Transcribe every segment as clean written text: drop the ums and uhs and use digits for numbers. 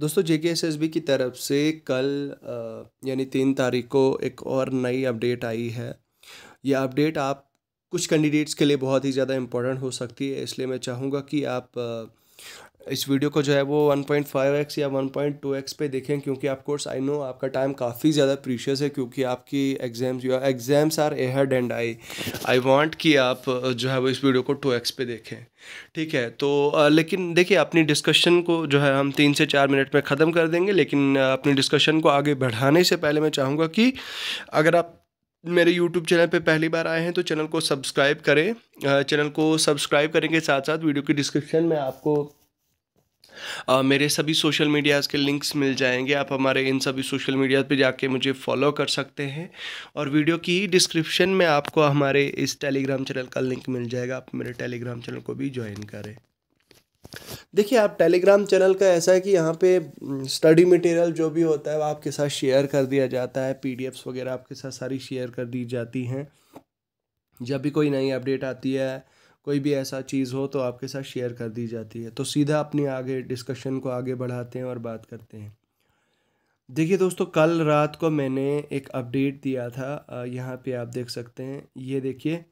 दोस्तों जेकेएसएसबी की तरफ से कल यानी 3 तारीख को एक और नई अपडेट आई है। यह अपडेट आप कुछ कैंडिडेट्स के लिए बहुत ही ज़्यादा इम्पोर्टेंट हो सकती है, इसलिए मैं चाहूँगा कि आप इस वीडियो को जो है वो 1.5x या 1.2x पे देखें, क्योंकि आप कोर्स आई नो आपका टाइम काफ़ी ज़्यादा प्रीशियस है, क्योंकि आपकी exams your exams are ahead and I want कि आप जो है वो इस वीडियो को 2x पे देखें। ठीक है, तो लेकिन देखिए अपनी डिस्कशन को जो है हम 3 से 4 मिनट में ख़त्म कर देंगे, लेकिन अपनी डिस्कशन को आगे बढ़ाने से पहले मैं चाहूँगा कि अगर आप मेरे YouTube चैनल पे पहली बार आए हैं तो चैनल को सब्सक्राइब करें। चैनल को सब्सक्राइब करने के साथ साथ वीडियो की डिस्क्रिप्शन में आपको मेरे सभी सोशल मीडियाज़ के लिंक्स मिल जाएंगे। आप हमारे इन सभी सोशल मीडियाज़ पे जाके मुझे फॉलो कर सकते हैं, और वीडियो की डिस्क्रिप्शन में आपको हमारे इस टेलीग्राम चैनल का लिंक मिल जाएगा। आप मेरे टेलीग्राम चैनल को भी ज्वाइन करें। देखिए आप टेलीग्राम चैनल का ऐसा है कि यहाँ पे स्टडी मटेरियल जो भी होता है वो आपके साथ शेयर कर दिया जाता है, पीडीएफ्स वगैरह आपके साथ सारी शेयर कर दी जाती हैं। जब भी कोई नई अपडेट आती है, कोई भी ऐसा चीज़ हो, तो आपके साथ शेयर कर दी जाती है। तो सीधा अपने आगे डिस्कशन को आगे बढ़ाते हैं और बात करते हैं। देखिए दोस्तों, कल रात को मैंने एक अपडेट दिया था, यहाँ पर आप देख सकते हैं। ये देखिए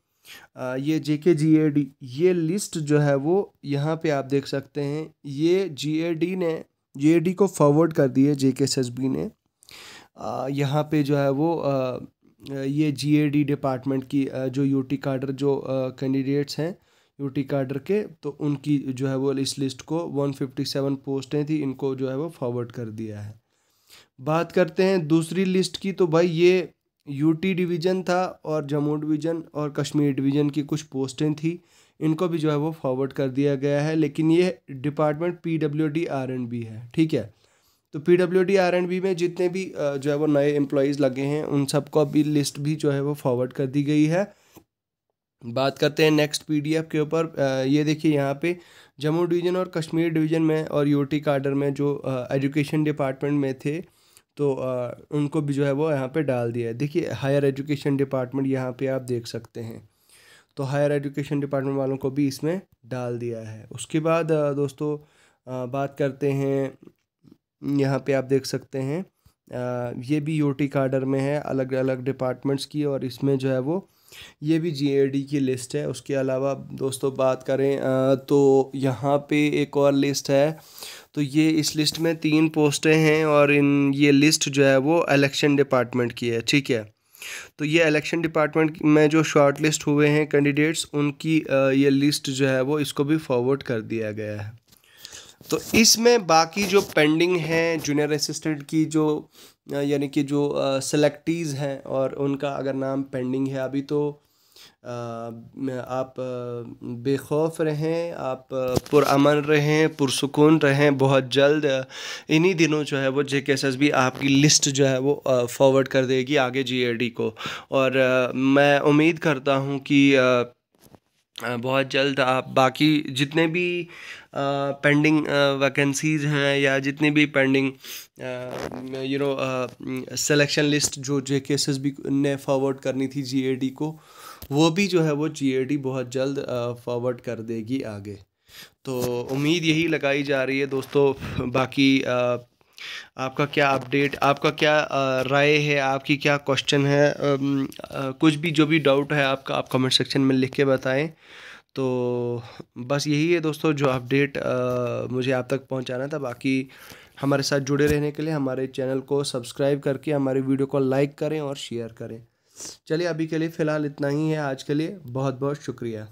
ये JK GAD ये लिस्ट जो है वो यहाँ पे आप देख सकते हैं। ये GAD को फॉरवर्ड कर दिए JKSSB ने। यहाँ पे जो है वो ये GAD डिपार्टमेंट की जो UT काडर जो कैंडिडेट्स हैं UT काडर के, तो उनकी जो है वो इस लिस्ट को 157 पोस्टें थी, इनको जो है वो फॉरवर्ड कर दिया है। बात करते हैं दूसरी लिस्ट की, तो भाई ये UT डिवीज़न था और जम्मू डिवीज़न और कश्मीर डिवीज़न की कुछ पोस्टें थी, इनको भी जो है वो फॉरवर्ड कर दिया गया है। लेकिन ये डिपार्टमेंट PWD RNB है। ठीक है, तो PWD RNB में जितने भी जो है वो नए एम्प्लॉइज़ लगे हैं उन सबको भी लिस्ट भी जो है वो फॉरवर्ड कर दी गई है। बात करते हैं नेक्स्ट PDF के ऊपर। ये देखिए यहाँ पे जम्मू डिवीज़न और कश्मीर डिवीज़न में और UT काडर में जो एजुकेशन डिपार्टमेंट में थे, तो उनको भी जो है वो यहाँ पे डाल दिया है। देखिए हायर एजुकेशन डिपार्टमेंट यहाँ पे आप देख सकते हैं, तो हायर एजुकेशन डिपार्टमेंट वालों को भी इसमें डाल दिया है। उसके बाद दोस्तों बात करते हैं, यहाँ पे आप देख सकते हैं ये भी UT काडर में है, अलग अलग डिपार्टमेंट्स की, और इसमें जो है वो ये भी GAD की लिस्ट है। उसके अलावा दोस्तों बात करें तो यहाँ पे एक और लिस्ट है, तो ये इस लिस्ट में 3 पोस्टें हैं, और इन ये लिस्ट जो है वो इलेक्शन डिपार्टमेंट की है। ठीक है, तो ये इलेक्शन डिपार्टमेंट में जो शॉर्ट लिस्ट हुए हैं कैंडिडेट्स, उनकी ये लिस्ट जो है वो इसको भी फॉरवर्ड कर दिया गया है। तो इसमें बाकी जो पेंडिंग हैं जूनियर असिस्टेंट की जो यानी कि जो सेलेक्टीज़ हैं और उनका अगर नाम पेंडिंग है अभी, तो आप बेखौफ रहें, आप पुरअमन रहें, पुरसुकून रहें। बहुत जल्द इन्हीं दिनों जो है वो JKSSB आपकी लिस्ट जो है वो फॉरवर्ड कर देगी आगे GAD को, और मैं उम्मीद करता हूं कि बहुत जल्द आप बाकी जितने भी पेंडिंग वैकेंसीज़ हैं या जितने भी पेंडिंग सिलेक्शन लिस्ट जो JKSSB ने फॉरवर्ड करनी थी GAD को, वो भी जो है वो GAD बहुत जल्द फॉरवर्ड कर देगी आगे। तो उम्मीद यही लगाई जा रही है दोस्तों। बाकी आपका क्या अपडेट, आपका क्या राय है, आपकी क्या क्वेश्चन है, कुछ भी जो भी डाउट है आपका, आप कमेंट सेक्शन में लिख के बताएं। तो बस यही है दोस्तों जो अपडेट मुझे आप तक पहुंचाना था। बाकी हमारे साथ जुड़े रहने के लिए हमारे चैनल को सब्सक्राइब करके हमारे वीडियो को लाइक करें और शेयर करें। चलिए अभी के लिए फ़िलहाल इतना ही है आज के लिए। बहुत बहुत शुक्रिया।